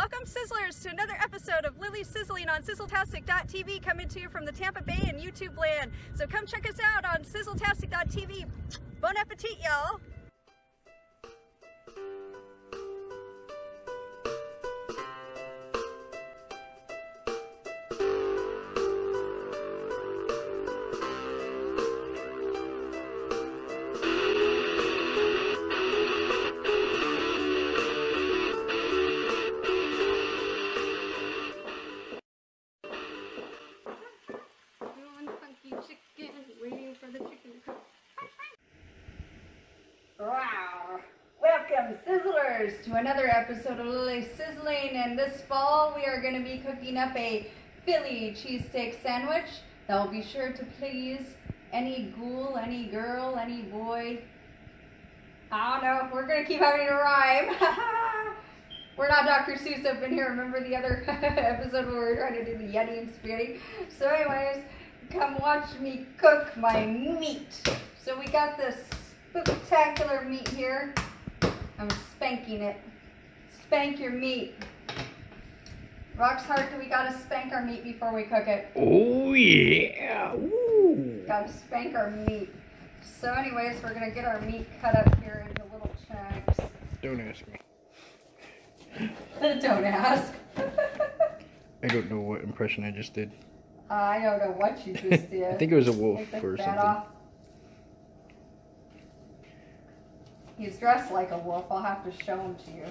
Welcome Sizzlers to another episode of Lily's Sizzling on Sizzletastic.tv, coming to you from the Tampa Bay and YouTube land. So come check us out on Sizzletastic.tv. Bon appetit, y'all. Sizzlers to another episode of Lily's Sizzling, and this fall we are going to be cooking up a Philly cheesesteak sandwich that will be sure to please any ghoul, any girl, any boy. I don't know, we're going to keep having to rhyme. We're not Dr. Seuss up in here. Remember the other episode where we were trying to do the Yeti and Spaghetti? So anyways, come watch me cook my meat. So we got this spectacular meat here. I'm spanking it. Spank your meat. Rocks hard that we gotta spank our meat before we cook it. Oh yeah. Ooh. Gotta spank our meat. So anyways, we're gonna get our meat cut up here into little chunks. Don't ask me. Don't ask. I don't know what impression I just did. I don't know what you just did. I think it was a wolf or something. Off. He's dressed like a wolf. I'll have to show him to you.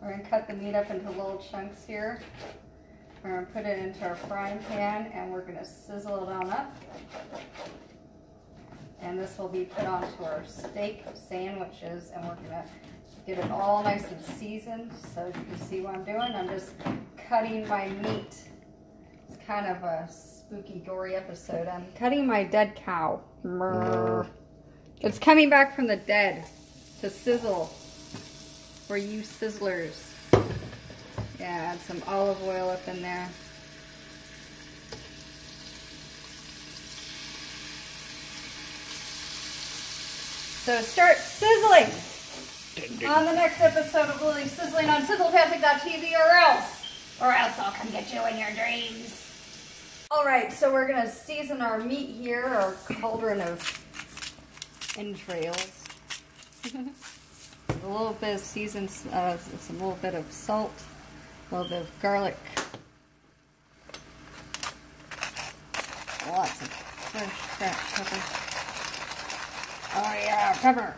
We're going to cut the meat up into little chunks here. We're going to put it into our frying pan and we're going to sizzle it on up. And this will be put onto our steak sandwiches, and we're going to get it all nice and seasoned. So you can see what I'm doing. I'm just cutting my meat. It's kind of a spooky, gory episode. I'm cutting my dead cow. Murr. It's coming back from the dead to sizzle for you sizzlers. Yeah, add some olive oil up in there. So start sizzling on the next episode of Lily's Sizzling on Sizzletastic.tv, or else I'll come get you in your dreams. All right, so we're gonna season our meat here, our cauldron of entrails. A little bit of seasoned, a little bit of salt, a little bit of garlic, lots of fresh pepper. Oh yeah, pepper!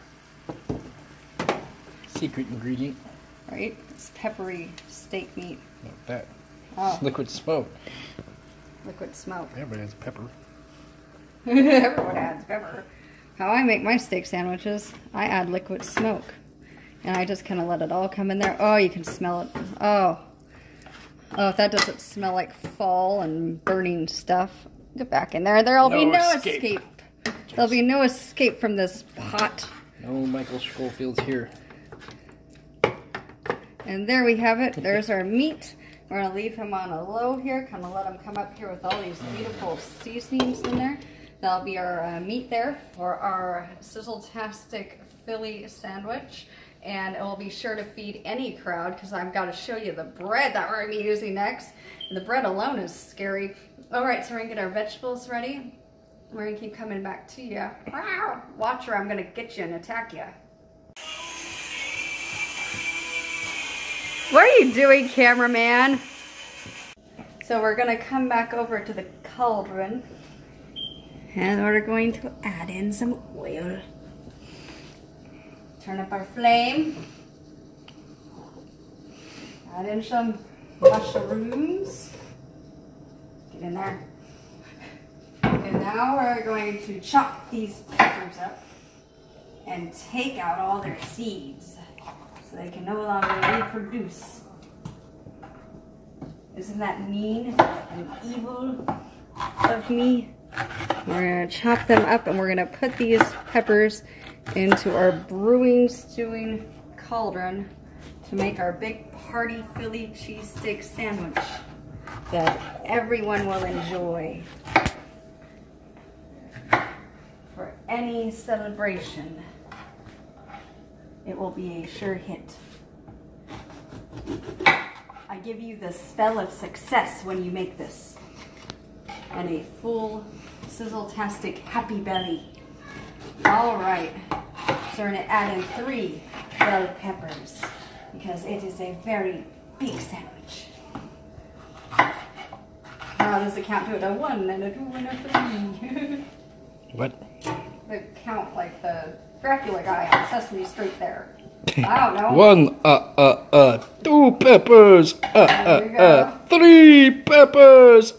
Secret ingredient. Right? It's peppery steak meat. Not that. Oh. Liquid smoke. Liquid smoke. Everybody has pepper. Everyone adds pepper. How I make my steak sandwiches, I add liquid smoke, and I just kind of let it all come in there. Oh, you can smell it. Oh, if that doesn't smell like fall and burning stuff, get back in there. There'll be no escape. There'll be no escape from this pot. No Michael Schofields here. And there we have it. There's our meat. We're going to leave him on a low here, kind of let him come up here with all these beautiful seasonings in there. That'll be our meat there for our Sizzletastic Philly sandwich. And it will be sure to feed any crowd, because I've got to show you the bread that we're going to be using next. And the bread alone is scary. All right, so we're going to get our vegetables ready. We're going to keep coming back to you. Watch her, I'm going to get you and attack you. What are you doing, cameraman? So we're going to come back over to the cauldron. And we're going to add in some oil. Turn up our flame. Add in some mushrooms. Get in there. And now we're going to chop these peppers up and take out all their seeds so they can no longer reproduce. Isn't that mean and evil of me? We're going to chop them up, and we're going to put these peppers into our brewing, stewing cauldron to make our big party Philly cheesesteak sandwich that everyone will enjoy for any celebration. It will be a sure hit. I give you the spell of success when you make this. And a full Sizzletastic happy belly. All right, so we're gonna add in 3 bell peppers because it is a very big sandwich. Now there's a count to it, a 1 and a 2 and a 3. What? The count like the Dracula guy on Sesame Street there. I don't know. 1, 2 peppers, 3 peppers,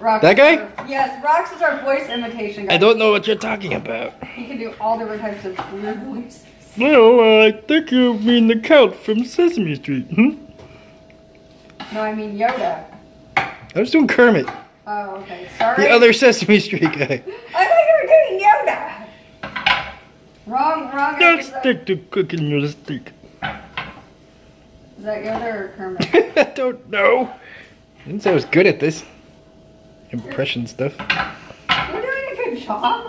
Rock that guy? Yes, Rox is our voice imitation guy. I don't know what you're talking about. He can do all different types of weird voices. No, I think you mean the Count from Sesame Street, hmm? No, I mean Yoda. I was doing Kermit. Oh, okay, sorry. The other Sesame Street guy. I thought you were doing Yoda. Wrong. Don't stick to cooking your steak. Is that Yoda or Kermit? I don't know. I didn't say I was good at this. Impression stuff. You're doing a good job.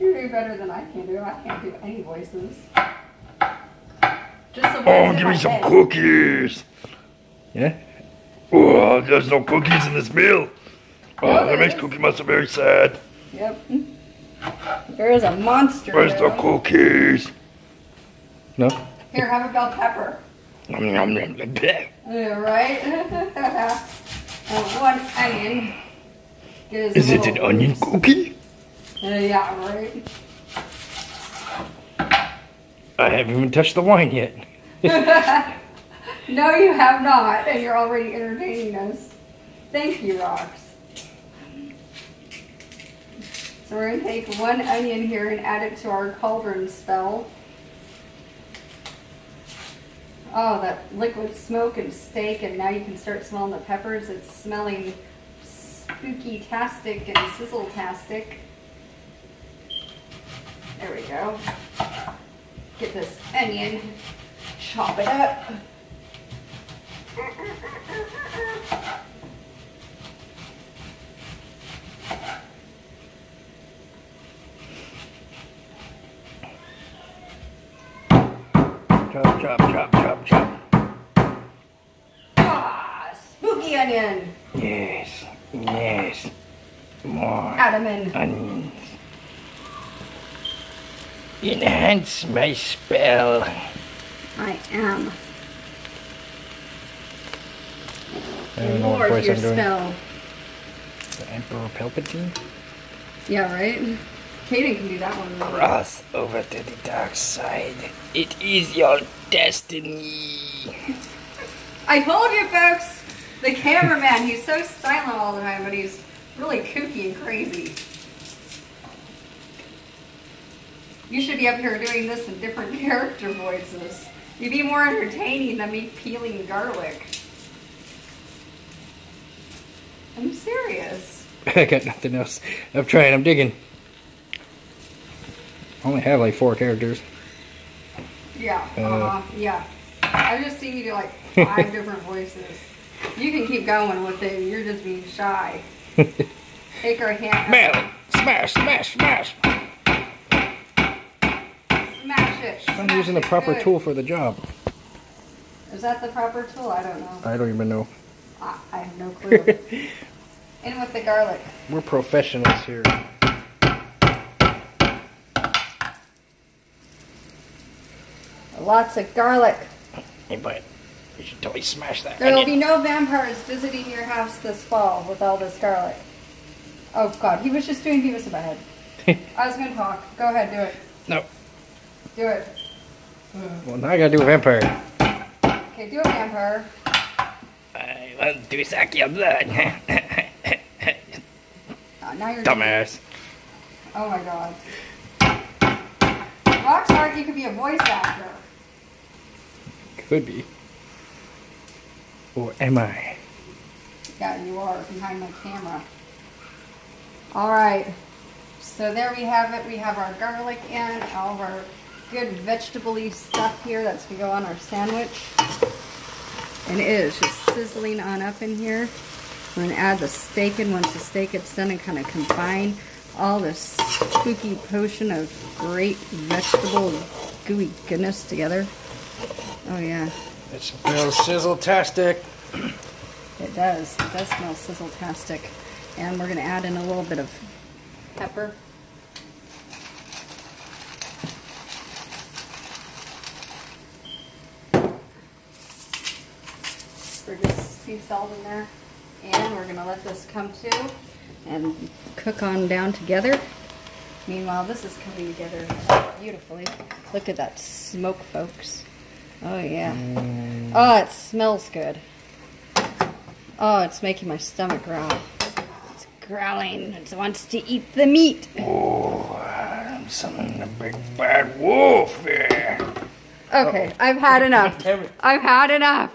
You do better than I can do. I can't do any voices. Just some voices. Oh, give me some cookies. Yeah? Oh, there's no cookies in this meal. Oh, that makes Cookie Monster very sad. Yep. There is a monster. Where's the cookies? No? Here, have a bell pepper. Yeah, right? And 1 onion. Is it an onion cookie? Yeah, right. I haven't even touched the wine yet. No, you have not, and you're already entertaining us. Thank you, Rox. So we're going to take 1 onion here and add it to our cauldron spell. Oh, that liquid smoke and steak, and now you can start smelling the peppers. It's smelling spooky-tastic and sizzle-tastic. There we go. Get this onion, chop it up. Chop, chop, chop, chop, chop. Ah, spooky onion. Yes, yes. More onions. Enhance my spell. I am. I don't know what voice I'm doing. Spell. The Emperor Palpatine? Yeah, right? Kaden can do that one. Really. Cross over to the dark side. It is your destiny. I told you, folks. The cameraman, he's so silent all the time, but he's really kooky and crazy. You should be up here doing this in different character voices. You'd be more entertaining than me peeling garlic. I'm serious. I got nothing else. I'm trying. I'm digging. I only have like 4 characters. Yeah, yeah. I've just seen you do like 5 different voices. You can keep going with it. You're just being shy. Take our hand. Mel, smash, smash, smash. Smash it. I'm using the proper tool for the job. Is that the proper tool? I don't know. I don't even know. I have no clue. In with the garlic. We're professionals here. Lots of garlic. Hey, but you should totally smash that. There will be no vampires visiting your house this fall with all this garlic. Oh, God. He was just doing Beavis and Butthead. I was going to talk. Go ahead. Do it. No. Do it. Well, now I got to do a vampire. Okay, do a vampire. I want to suck your blood. Now you're dumbass. Oh, my God. Rockstar, you could be a voice actor. Could be. Or am I? Yeah, you are behind my camera. Alright. So there we have it. We have our garlic in, all of our good vegetable-y stuff here that's going to go on our sandwich. And it is just sizzling on up in here. We're going to add the steak in once the steak gets done and kind of combine all this spooky potion of great vegetable gooey goodness together. Oh, yeah. It smells sizzletastic. It does. It does smell sizzletastic. And we're going to add in a little bit of pepper. We're just sea salt in there. And we're going to let this come to and cook on down together. Meanwhile, this is coming together beautifully. Look at that smoke, folks. Oh, yeah. Oh, it smells good. Oh, it's making my stomach growl. It's growling. It wants to eat the meat. Oh, I'm summoning a big bad wolf here. Okay, I've had enough. I've had enough.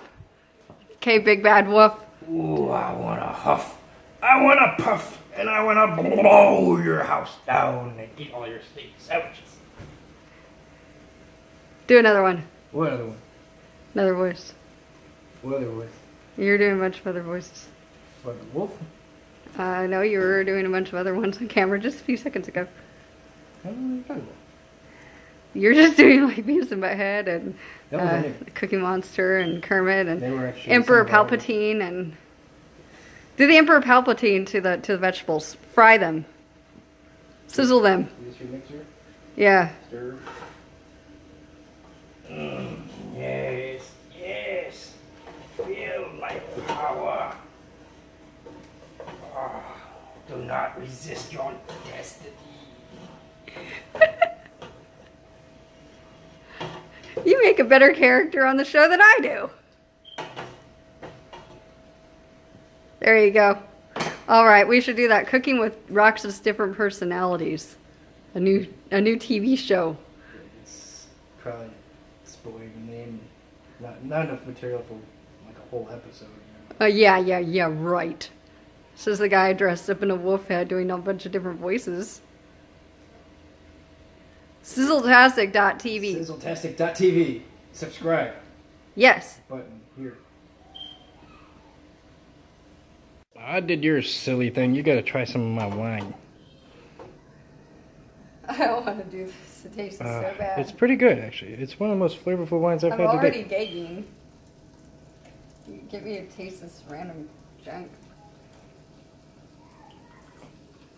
Okay, big bad wolf. Ooh, I want to huff, I want to puff, and I want to blow your house down and eat all your steak sandwiches. Do another one. What other one? Another voice. What other voice? You're doing a bunch of other voices. What, the wolf? No, you were doing a bunch of other ones on camera just a few seconds ago. I don't know what you're talking about. You're just doing like Beavis and Butthead and Cookie Monster and Kermit and Emperor Palpatine and do the Emperor Palpatine to the vegetables. Fry them, sizzle them. Is this your mixer? Yeah. Stir. Yes, yes. Feel my power. Oh, do not resist your destiny. You make a better character on the show than I do. There you go. All right, we should do that. Cooking with Roxas Different Personalities. A new TV show. It's probably spoiling the name. Not enough material for like a whole episode. You know? Yeah, right. Says the guy dressed up in a wolf head doing a bunch of different voices. Sizzletastic.tv. Sizzletastic.tv. Subscribe. Yes. Button here. I did your silly thing. You gotta try some of my wine. I don't want to do this. It tastes so bad. It's pretty good, actually. It's one of the most flavorful wines I've had today. I'm already gagging. You give me a taste of this random junk.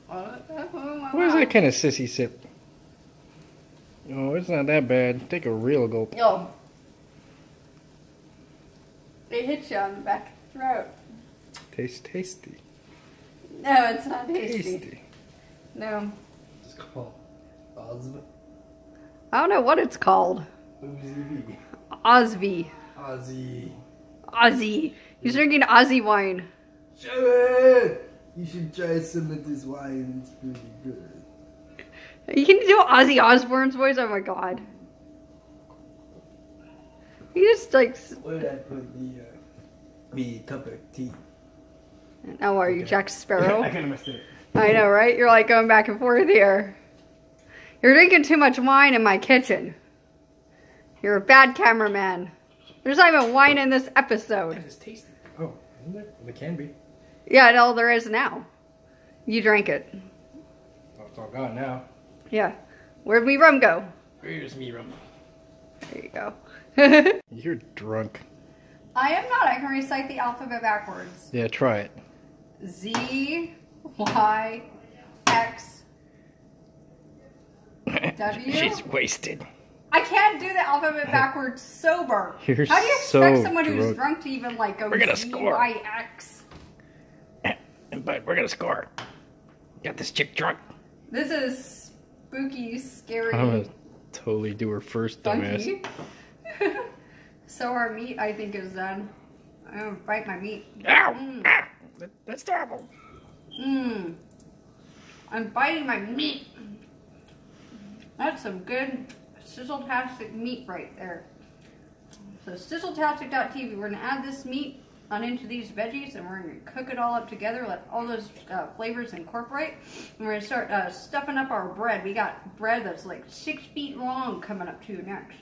Where's that kind of sissy sip? Oh, it's not that bad. Take a real gulp. Oh. It hits you on the back of the throat. Tastes tasty. No, it's not tasty. No. It's called Osby. I don't know what it's called. Ozzy. Ozzy. He's drinking Aussie wine. Sure. You should try some of this wine. It's pretty good. You can do Ozzy Osbourne's voice? Oh my god. He just like... Where did I put the cup of tea? Oh, are you Jack Sparrow? I kind of missed it. I know, right? You're like going back and forth here. You're drinking too much wine in my kitchen. You're a bad cameraman. There's not even wine in this episode. It's tasty. Oh, isn't there? Well, it can be. Yeah, no, there is now. You drank it. Oh, it's all gone now. Yeah. Where'd me rum go? Where's me rum? There you go. You're drunk. I am not. I can recite the alphabet backwards. Yeah, try it. ZYXW. She's wasted. I can't do the alphabet backwards sober. You're How do you expect so someone who's drunk to even like go ZYX? But we're gonna score. Got this chick drunk. This is spooky, scary. I'm gonna totally do her first, dumbass. So our meat, I think, is done. I'm gonna bite my meat. Ow! Mm. Ah, that's terrible. Mmm. I'm biting my meat. That's some good sizzletastic meat right there. So sizzletastic.tv. We're gonna add this meat on into these veggies and we're gonna cook it all up together, let all those flavors incorporate. And we're gonna start stuffing up our bread. We got bread that's like 6 feet long coming up to you next.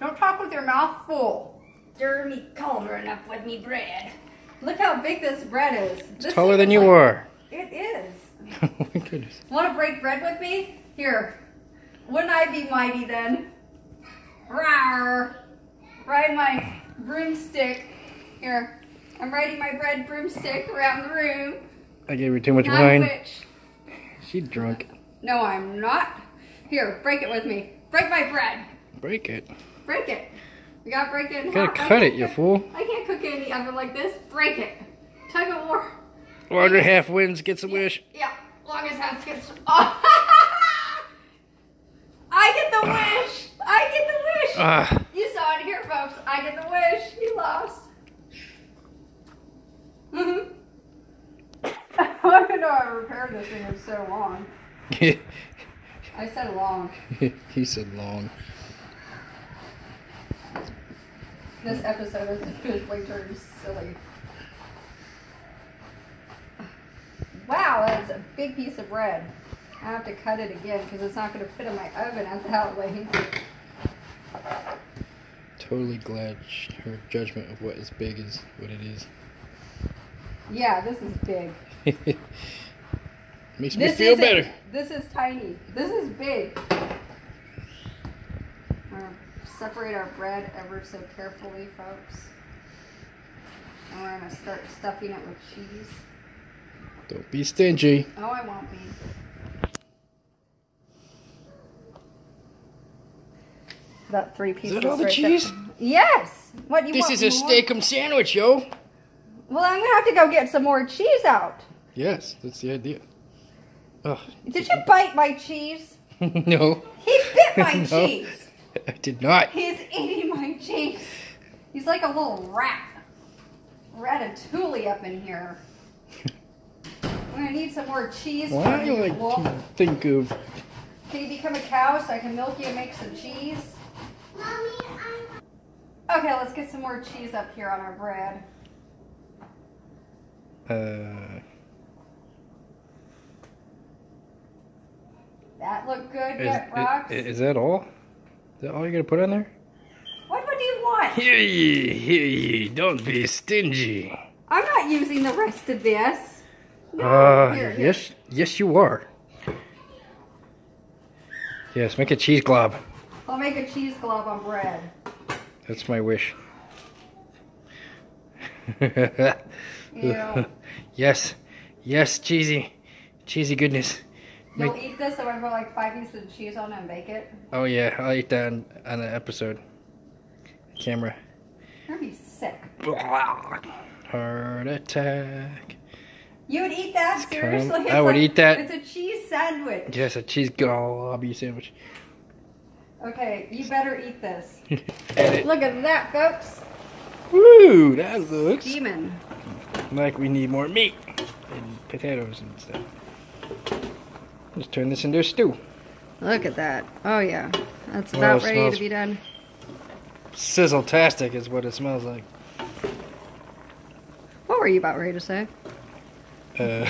Don't talk with your mouth full. Stir me cauldron up with me bread. Look how big this bread is. It's taller than you are. It is. Oh my goodness. Wanna break bread with me? Here, wouldn't I be mighty then? Rawr. Right my broomstick. Here, I'm riding my bread broomstick around the room. I gave her too much wine. She's drunk. No, I'm not. Here, break it with me. Break my bread. Break it. Break it. We gotta break it in half. You gotta cut it, you fool. I can't cook it in the oven like this. Break it. Tug of war. Longer half wins, gets a wish. Yeah, longest half gets. Oh. I get the wish. I get the wish. You saw it here, folks. I get the wish. He lost. Mm-hmm. I don't know I repaired this thing for so long. I said long. He said long. This episode is officially turned silly. Wow, that's a big piece of bread. I have to cut it again because it's not going to fit in my oven at that way. Totally glad her judgment of what is big is what it is. Yeah, this is big. Makes me feel better. This is tiny. This is big. We're going to separate our bread ever so carefully, folks. And we're going to start stuffing it with cheese. Don't be stingy. Oh, I won't be. About 3 pieces. Is that all the cheese? Yes. What do you want? This is a steak-um sandwich, yo. Well, I'm gonna have to go get some more cheese out. Yes, that's the idea. Ugh. Did you bite my cheese? No. He bit my cheese. I did not. He's eating my cheese. He's like a little rat. Ratatouille up in here. I'm gonna need some more cheese. Why do you like to think of? Can you become a cow so I can milk you and make some cheese? Mommy, I'm... Okay, let's get some more cheese up here on our bread. That looked good, Nut Rocks. Is that all? Is that all you're gonna put on there? What do you want? Hear ye, don't be stingy. I'm not using the rest of this. No, here. Yes, you are. Yes, make a cheese glob. I'll make a cheese glob on bread. That's my wish. Yes, cheesy goodness. You'll eat this, so I put like 5 pieces of cheese on it and bake it. Oh yeah, I'll eat that on an episode. Camera. You're gonna be sick. Heart attack. You would eat that? Seriously? I would eat that. It's a cheese sandwich. Yes, a cheese globby sandwich. Okay, you better eat this. Look at that, folks. Woo, that looks steaming. Like we need more meat and potatoes and stuff. Just turn this into a stew. Look at that. Oh, yeah. That's about ready to be done. Sizzletastic is what it smells like. What were you about ready to say?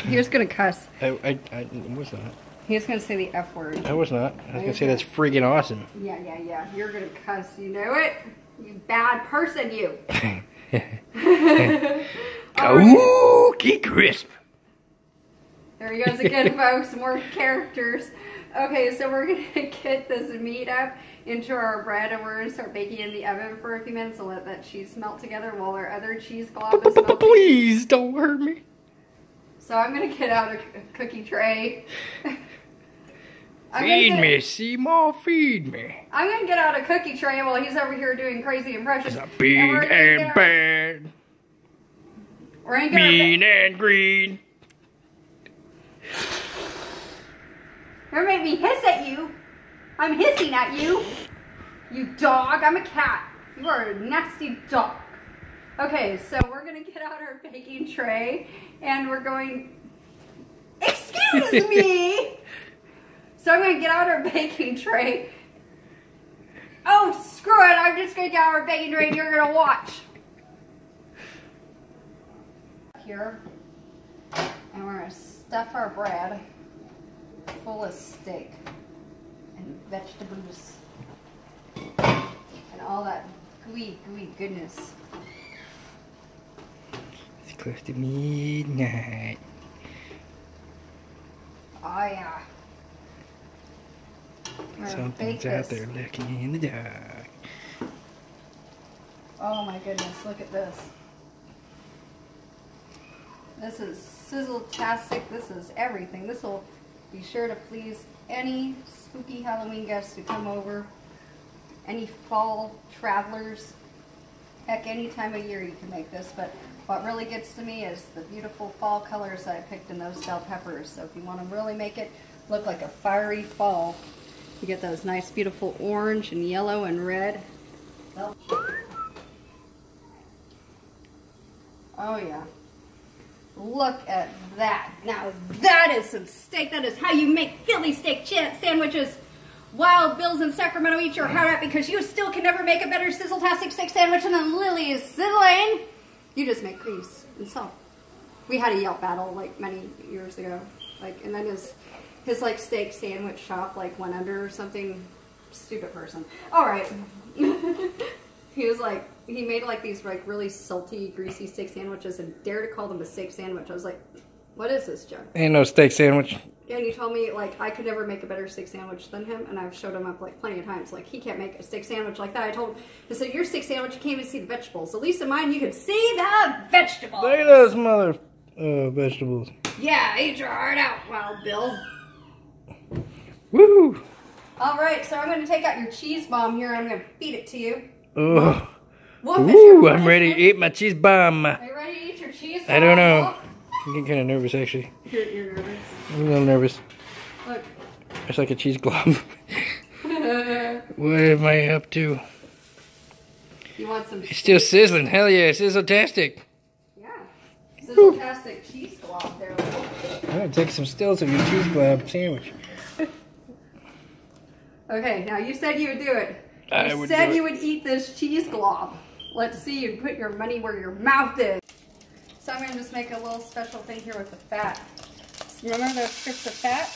He was gonna cuss. I was not. He was gonna say the F word. I was not. I was gonna say that's friggin' awesome. Yeah. You're gonna cuss. You know it. You bad person, you. Cookie crisp. There he goes again, folks. More characters. Okay, so we're gonna get this meat up into our bread, and we're gonna start baking in the oven for a few minutes and let that cheese melt together while our other cheese glob is melting. Please don't hurt me. So I'm going to get out a cookie tray. Feed me, Seymour, feed me. I'm going to get out a cookie tray while he's over here doing crazy impressions. It's big and bad. Mean and green. You're going to make me hiss at you. I'm hissing at you. You dog. I'm a cat. You are a nasty dog. Okay, so we're going to get out our baking tray, and we're going, excuse me! So I'm going to get out our baking tray. Oh, screw it, I'm just going to get out our baking tray, and you're going to watch. Here, and we're going to stuff our bread full of steak and vegetables and all that gooey goodness. Close to midnight. Oh yeah. Something's out there lurking in the dark. Oh my goodness, look at this. This is Sizzletastic. This is everything. This will be sure to please any spooky Halloween guests who come over, any fall travelers. Heck, any time of year you can make this, but what really gets to me is the beautiful fall colors I picked in those bell peppers. So if you want to really make it look like a fiery fall, you get those nice beautiful orange and yellow and red. Oh yeah. Look at that. Now that is some steak. That is how you make Philly steak sandwiches. Wild Bill's in Sacramento, eat your heart out because you still can never make a better Sizzletastic steak sandwich than Lily's Sizzling. You just make grease and salt. We had a Yelp battle like many years ago, like, and then his like steak sandwich shop like went under or something. Stupid person. All right. He was like, he made like these like really salty, greasy steak sandwiches and dared to call them a steak sandwich. I was like, what is this junk? Ain't no steak sandwich. And he told me, like, I could never make a better steak sandwich than him, and I've showed him up, like, plenty of times. Like, he can't make a steak sandwich like that. I told him, I said, your steak sandwich, you can't even see the vegetables. At least in mine, you can see the vegetables. Look at those mother vegetables. Yeah, eat your heart out, Wild Bill. Woo! All right, so I'm going to take out your cheese bomb here, and I'm going to feed it to you. Ugh. Ooh, I'm ready to eat my cheese bomb. Are you ready to eat your cheese bomb? I don't know. I'm getting kind of nervous, actually. You're nervous? I'm a little nervous. Look. It's like a cheese glob. What am I up to? You want some cheese? It's still sizzling. Hell yeah, Sizzletastic. Yeah. Sizzletastic cheese glob there. I'm going to take some stills of your cheese glob sandwich. Okay, now you said you would do it. You said you would eat this cheese glob. Let's see you put your money where your mouth is. So I'm going to just make a little special thing here with the fat. Remember those strips of fat?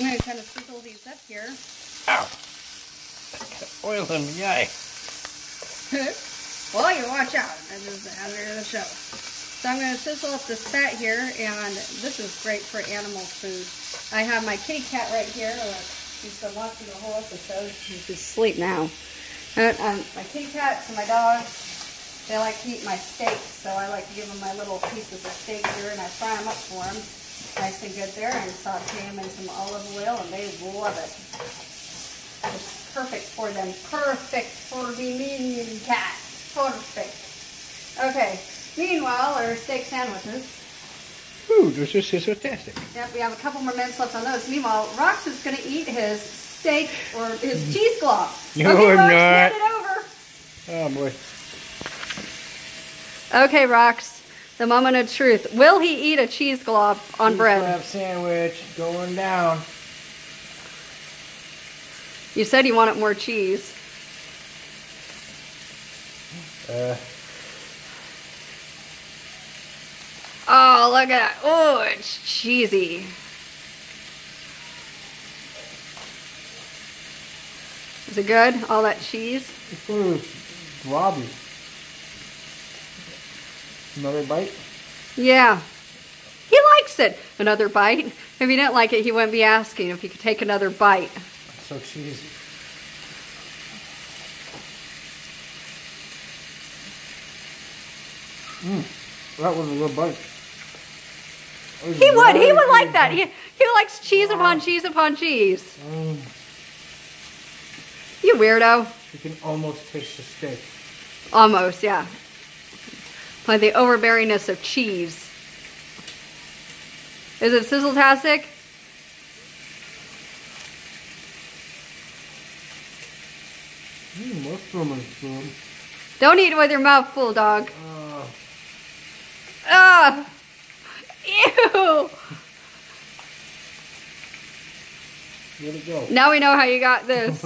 I'm going to kind of sizzle these up here. Ow! That's got oil in me, yay! Well, you watch out. That is after the show. So I'm going to sizzle up this fat here, and this is great for animal food. I have my kitty cat right here. She's been watching the whole episode. She's asleep now. And, my kitty cats and my dog. They like to eat my steak, so I like to give them my little pieces of steak here, and I fry them up for them. Nice and good there, and saute them in some olive oil, and they love it. It's perfect for them. Perfect for the mean cat. Perfect. Okay, meanwhile, our steak sandwiches. Ooh, this is Sizzletastic. Yep, we have a couple more minutes left on those. Meanwhile, Rox is going to eat his steak, or his cheese glob. No, okay, Rox, hand it over. Oh, boy. Okay, Rox, the moment of truth. Will he eat a cheese glob on bread? Cheese glob sandwich going down. You said you wanted more cheese. Oh, look at that. Oh, it's cheesy. Is it good? All that cheese? It's sort of globby. Another bite? Yeah. He likes it. Another bite? If he didn't like it, he wouldn't be asking if he could take another bite. That's so cheesy. That was a good bite. He would. He would like that. He likes cheese upon cheese upon cheese. You weirdo. You can almost taste the steak. Almost, yeah. Like the overbearingness of cheese. Is it Sizzletastic? Don't eat it with your mouth full, dog. Ew! Let it go. Now we know how you got this.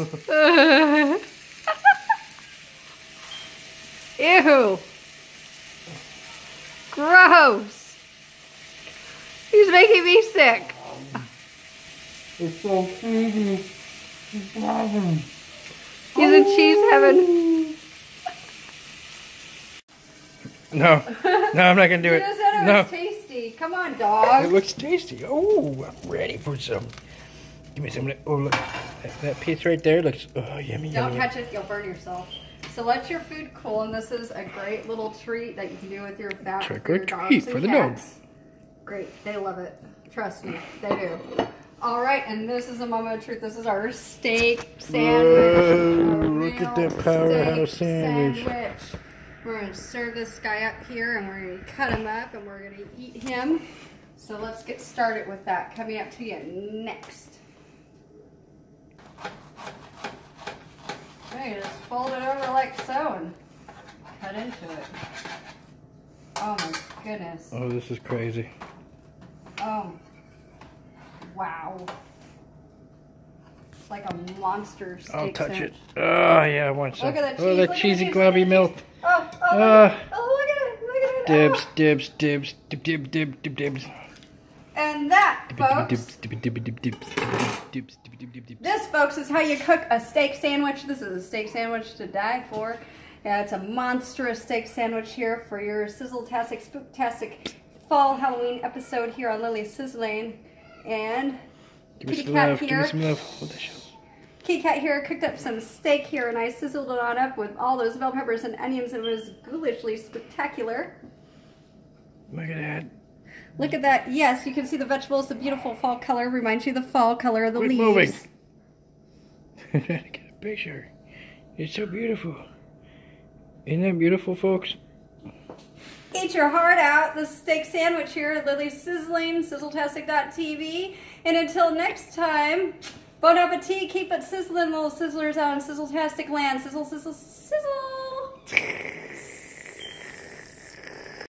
Ew! Gross! He's making me sick. It's so cheesy. He's in cheese heaven. No, no, I'm not gonna do it. You said it was tasty. Come on, dog. It looks tasty. Oh, I'm ready for some. Give me some. Oh, look, that piece right there looks. Oh, yummy. Don't touch it. You'll burn yourself. So let your food cool, and this is a great little treat that you can do with your fat. Trick or treat for the dogs. Great, they love it. Trust me, they do. All right, and this is a moment of truth. This is our steak sandwich. Whoa, look at that powerhouse sandwich. We're gonna serve this guy up here, and we're gonna cut him up, and we're gonna eat him. So let's get started with that. Coming up to you next. Okay, just fold it over like so and cut into it. Oh my goodness. Oh, this is crazy. Oh, wow. It's like a monster steak sandwich. I'll touch it. Oh yeah, I want some. Look at that cheese. Oh, that cheesy globby milk. Oh, oh, oh, look at it. Look at it. Dibs, dibs, dibs, dib, dib, dib, dib, dibs. And that, folks, this, folks, is how you cook a steak sandwich. This is a steak sandwich to die for. Yeah, it's a monstrous steak sandwich here for your Sizzletastic, Spooktastic Fall Halloween episode here on Lily's Sizzling. And Kitty Cat here. Kitty Cat here cooked up some steak here, and I sizzled it on up with all those bell peppers and onions, and it was ghoulishly spectacular. Look at that. Look at that. Yes, you can see the vegetables, the beautiful fall color. Reminds you of the fall color of the leaves. Moving. I'm trying to get a picture. It's so beautiful. Isn't that beautiful, folks? Eat your heart out. This steak sandwich here at Lily's Sizzling, Sizzletastic.tv. And until next time, bon appetit. Keep it sizzling, little sizzlers out in Sizzletastic land. Sizzle, sizzle, sizzle.